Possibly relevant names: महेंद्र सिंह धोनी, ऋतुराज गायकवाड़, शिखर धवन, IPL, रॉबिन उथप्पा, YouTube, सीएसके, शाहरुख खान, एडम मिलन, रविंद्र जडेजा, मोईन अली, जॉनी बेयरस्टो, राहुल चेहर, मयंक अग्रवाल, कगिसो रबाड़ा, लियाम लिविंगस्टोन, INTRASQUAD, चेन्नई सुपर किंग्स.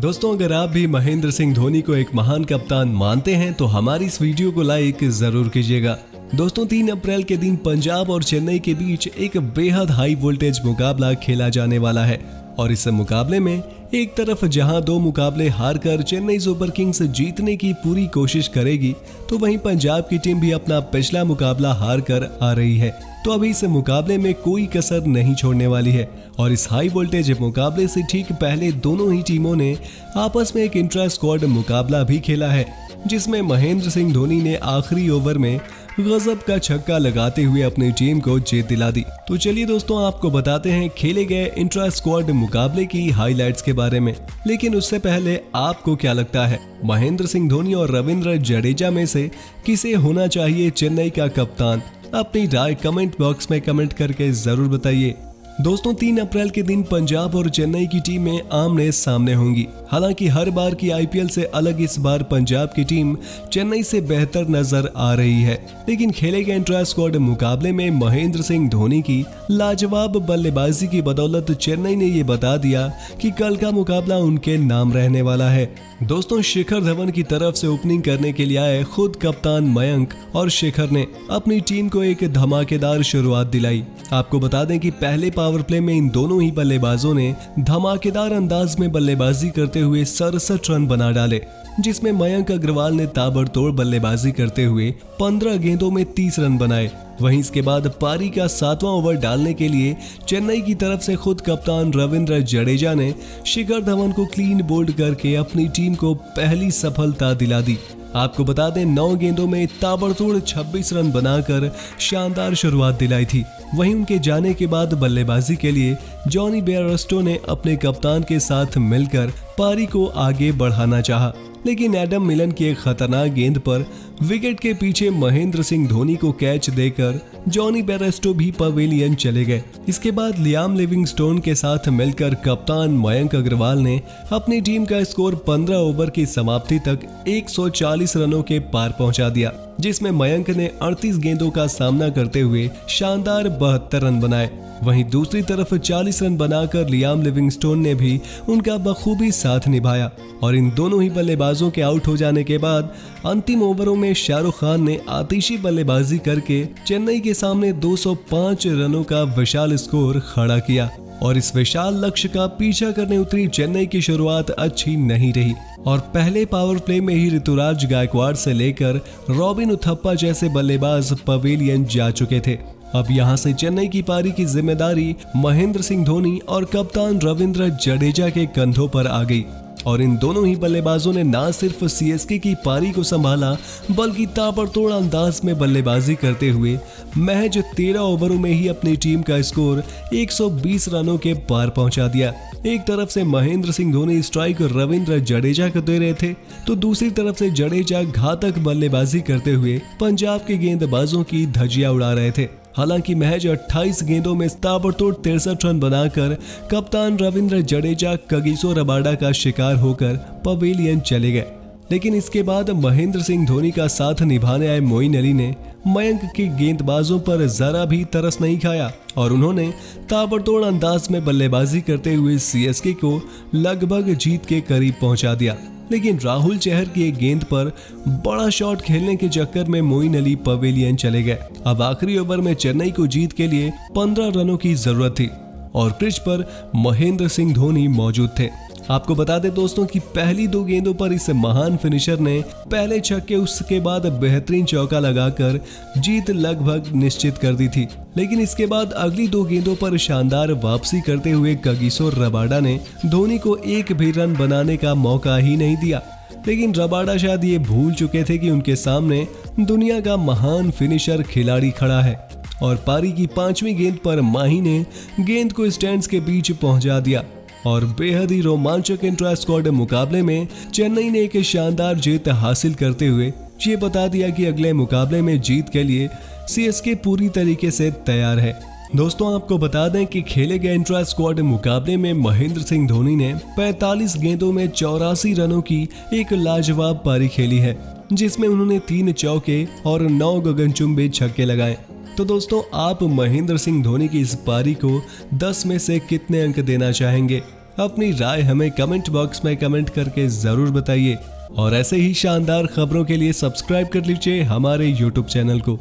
दोस्तों अगर आप भी महेंद्र सिंह धोनी को एक महान कप्तान मानते हैं तो हमारी इस वीडियो को लाइक जरूर कीजिएगा। दोस्तों 3 अप्रैल के दिन पंजाब और चेन्नई के बीच एक बेहद हाई वोल्टेज मुकाबला खेला जाने वाला है और इस मुकाबले में एक तरफ जहां 2 मुकाबले हारकर चेन्नई सुपर किंग्स जीतने की पूरी कोशिश करेगी तो वहीं पंजाब की टीम भी अपना पिछला मुकाबला हारकर आ रही है, तो अभी इस मुकाबले में कोई कसर नहीं छोड़ने वाली है। और इस हाई वोल्टेज मुकाबले से ठीक पहले दोनों ही टीमों ने आपस में एक इंट्रा स्क्वाड मुकाबला भी खेला है जिसमें महेंद्र सिंह धोनी ने आखिरी ओवर में गजब का छक्का लगाते हुए अपनी टीम को जीत दिला दी। तो चलिए दोस्तों आपको बताते हैं खेले गए इंट्रा स्क्वाड मुकाबले की हाईलाइट्स के बारे में, लेकिन उससे पहले आपको क्या लगता है महेंद्र सिंह धोनी और रविंद्र जडेजा में से किसे होना चाहिए चेन्नई का कप्तान? अपनी राय कमेंट बॉक्स में कमेंट करके जरूर बताइए। दोस्तों 3 अप्रैल के दिन पंजाब और चेन्नई की टीमें आमने सामने होंगी। हालांकि हर बार की आईपीएल से अलग इस बार पंजाब की टीम चेन्नई से बेहतर नजर आ रही है, लेकिन खेले गए इंट्रा स्क्वाड मुकाबले में महेंद्र सिंह धोनी की लाजवाब बल्लेबाजी की बदौलत चेन्नई ने ये बता दिया कि कल का मुकाबला उनके नाम रहने वाला है। दोस्तों शिखर धवन की तरफ से ओपनिंग करने के लिए आए खुद कप्तान मयंक और शिखर ने अपनी टीम को एक धमाकेदार शुरुआत दिलाई। आपको बता दें कि पहले पावर प्ले में इन दोनों ही बल्लेबाजों ने धमाकेदार अंदाज में बल्लेबाजी करते हुए 67 रन बना डाले, जिसमें मयंक अग्रवाल ने ताबड़तोड़ बल्लेबाजी करते हुए 15 गेंदों में 30 रन बनाए। वहीं इसके बाद पारी का 7वां ओवर डालने के लिए चेन्नई की तरफ से खुद कप्तान रविंद्र जडेजा ने शिखर धवन को क्लीन बोल्ड करके अपनी टीम को पहली सफलता दिला दी। आपको बता दें 9 गेंदों में ताबड़तोड़ 26 रन बनाकर शानदार शुरुआत दिलाई थी। वहीं उनके जाने के बाद बल्लेबाजी के लिए जॉनी बेयरस्टो ने अपने कप्तान के साथ मिलकर पारी को आगे बढ़ाना चाहा, लेकिन एडम मिलन की एक खतरनाक गेंद पर विकेट के पीछे महेंद्र सिंह धोनी को कैच देकर जॉनी बेयरस्टो भी पवेलियन चले गए। इसके बाद लियाम लिविंगस्टोन के साथ मिलकर कप्तान मयंक अग्रवाल ने अपनी टीम का स्कोर 15 ओवर की समाप्ति तक 140 रनों के पार पहुंचा दिया, जिसमें मयंक ने 38 गेंदों का सामना करते हुए शानदार 72 रन बनाए। वहीं दूसरी तरफ 40 रन बनाकर लियाम लिविंगस्टोन ने भी उनका बखूबी साथ निभाया और इन दोनों ही बल्लेबाजों के आउट हो जाने के बाद अंतिम ओवरों में शाहरुख खान ने आतिशी बल्लेबाजी करके चेन्नई के सामने 205 रनों का विशाल स्कोर खड़ा किया और इस विशाल लक्ष्य का पीछा करने उतरी चेन्नई की शुरुआत अच्छी नहीं रही और पहले पावर प्ले में ही ऋतुराज गायकवाड़ से लेकर रॉबिन उथप्पा जैसे बल्लेबाज पवेलियन जा चुके थे। अब यहां से चेन्नई की पारी की जिम्मेदारी महेंद्र सिंह धोनी और कप्तान रविंद्र जडेजा के कंधों पर आ गई और इन दोनों ही बल्लेबाजों ने ना सिर्फ सीएसके की पारी को संभाला बल्कि ताबड़तोड़ अंदाज में बल्लेबाजी करते हुए महज 13 ओवरों में ही अपनी टीम का स्कोर 120 रनों के पार पहुंचा दिया। एक तरफ से महेंद्र सिंह धोनी स्ट्राइक रविंद्र जडेजा को दे रहे थे तो दूसरी तरफ से जडेजा घातक बल्लेबाजी करते हुए पंजाब के गेंदबाजों की धज्जियां उड़ा रहे थे। हालांकि महज 28 गेंदों में ताबड़तोड़ 63 रन बनाकर कप्तान रविंद्र जडेजा कगिसो रबाड़ा का शिकार होकर पवेलियन चले गए, लेकिन इसके बाद महेंद्र सिंह धोनी का साथ निभाने आए मोईन अली ने मयंक के गेंदबाजों पर जरा भी तरस नहीं खाया और उन्होंने ताबड़तोड़ अंदाज में बल्लेबाजी करते हुए सीएसके को लगभग जीत के करीब पहुंचा दिया, लेकिन राहुल चेहर की एक गेंद पर बड़ा शॉट खेलने के चक्कर में मोईन अली पवेलियन चले गए। अब आखिरी ओवर में चेन्नई को जीत के लिए 15 रनों की जरूरत थी और पिच पर महेंद्र सिंह धोनी मौजूद थे। आपको बता दें दोस्तों कि पहली 2 गेंदों पर इस महान फिनिशर ने पहले छक्के उसके बाद बेहतरीन चौका लगाकर जीत लगभग निश्चित कर दी थी, लेकिन इसके बाद अगली 2 गेंदों पर शानदार वापसी करते हुए कगिसो रबाड़ा ने धोनी को एक भी रन बनाने का मौका ही नहीं दिया। लेकिन रबाड़ा शायद ये भूल चुके थे कि उनके सामने दुनिया का महान फिनिशर खिलाड़ी खड़ा है और पारी की 5वीं गेंद पर माही ने गेंद को स्टैंड्स के बीच पहुंचा दिया और बेहद ही रोमांचक इंट्रा स्क्वाड मुकाबले में चेन्नई ने एक शानदार जीत हासिल करते हुए ये बता दिया कि अगले मुकाबले में जीत के लिए सीएसके पूरी तरीके से तैयार है। दोस्तों आपको बता दें कि खेले गए इंट्रा स्क्वाड मुकाबले में महेंद्र सिंह धोनी ने 45 गेंदों में 84 रनों की एक लाजवाब पारी खेली है, जिसमें उन्होंने 3 चौके और 9 गगनचुंबी छक्के लगाए। तो दोस्तों आप महेंद्र सिंह धोनी की इस पारी को 10 में से कितने अंक देना चाहेंगे? अपनी राय हमें कमेंट बॉक्स में कमेंट करके जरूर बताइए और ऐसे ही शानदार खबरों के लिए सब्सक्राइब कर लीजिए हमारे YouTube चैनल को।